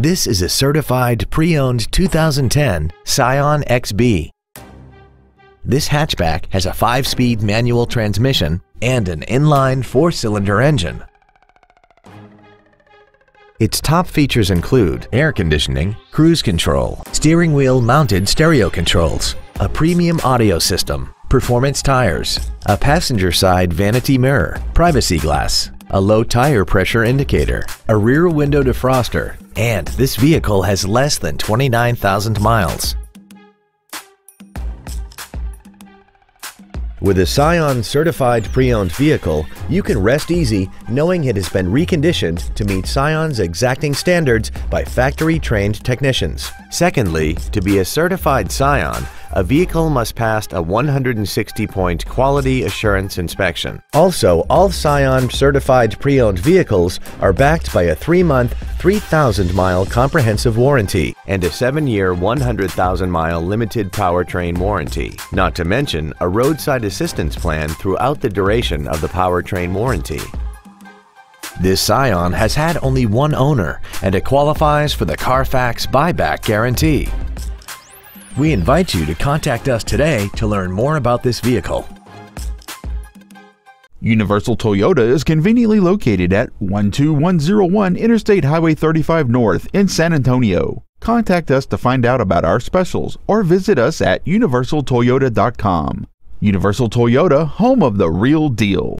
This is a certified pre-owned 2010 Scion XB. This hatchback has a 5-speed manual transmission and an inline 4-cylinder engine. Its top features include air conditioning, cruise control, steering wheel mounted stereo controls, a premium audio system, performance tires, a passenger side vanity mirror, privacy glass, a low tire pressure indicator, a rear window defroster, and this vehicle has less than 29,000 miles. With a Scion certified pre-owned vehicle, you can rest easy knowing it has been reconditioned to meet Scion's exacting standards by factory-trained technicians. Secondly, to be a certified Scion, a vehicle must pass a 160-point quality assurance inspection. Also, all Scion certified pre-owned vehicles are backed by a 3-month, 3,000-mile comprehensive warranty and a 7-year, 100,000-mile limited powertrain warranty, not to mention a roadside assistance plan throughout the duration of the powertrain warranty. This Scion has had only one owner and it qualifies for the Carfax buyback guarantee. We invite you to contact us today to learn more about this vehicle. Universal Toyota is conveniently located at 12101 Interstate Highway 35 North in San Antonio. Contact us to find out about our specials or visit us at universaltoyota.com. Universal Toyota, home of the real deal.